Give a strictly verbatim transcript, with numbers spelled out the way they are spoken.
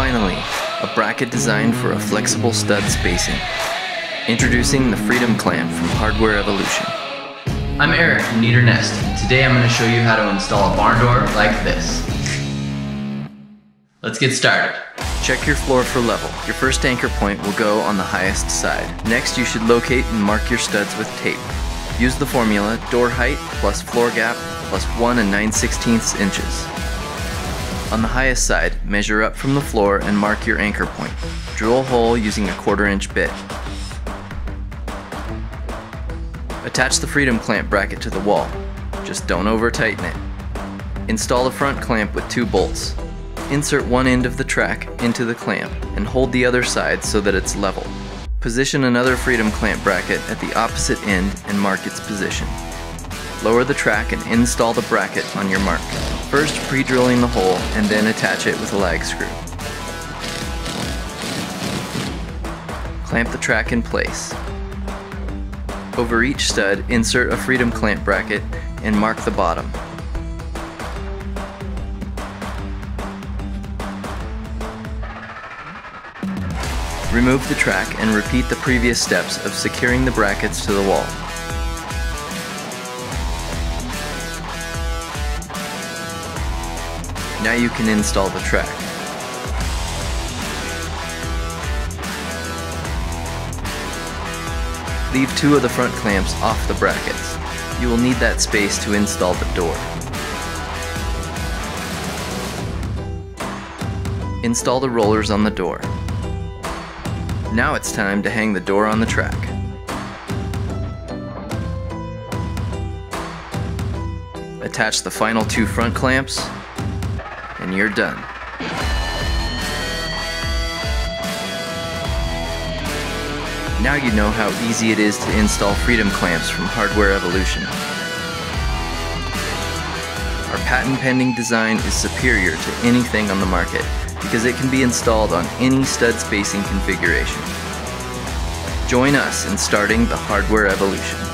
Finally, a bracket designed for a flexible stud spacing. Introducing the Freedom Clamp from Hardware Evolution. I'm Eric from Neater Nest, and today I'm going to show you how to install a barn door like this. Let's get started. Check your floor for level. Your first anchor point will go on the highest side. Next, you should locate and mark your studs with tape. Use the formula door height plus floor gap plus one and nine sixteenths inches. On the highest side, measure up from the floor and mark your anchor point. Drill a hole using a quarter inch bit. Attach the Freedom Clamp bracket to the wall. Just don't over tighten it. Install the front clamp with two bolts. Insert one end of the track into the clamp and hold the other side so that it's level. Position another Freedom Clamp bracket at the opposite end and mark its position. Lower the track and install the bracket on your mark. First pre-drilling the hole and then attach it with a lag screw. Clamp the track in place. Over each stud, insert a Freedom Clamp bracket and mark the bottom. Remove the track and repeat the previous steps of securing the brackets to the wall. Now you can install the track. Leave two of the front clamps off the brackets. You will need that space to install the door. Install the rollers on the door. Now it's time to hang the door on the track. Attach the final two front clamps, and you're done. Now you know how easy it is to install Freedom Clamps from Hardware Evolution. Our patent-pending design is superior to anything on the market, because it can be installed on any stud spacing configuration. Join us in starting the Hardware Evolution.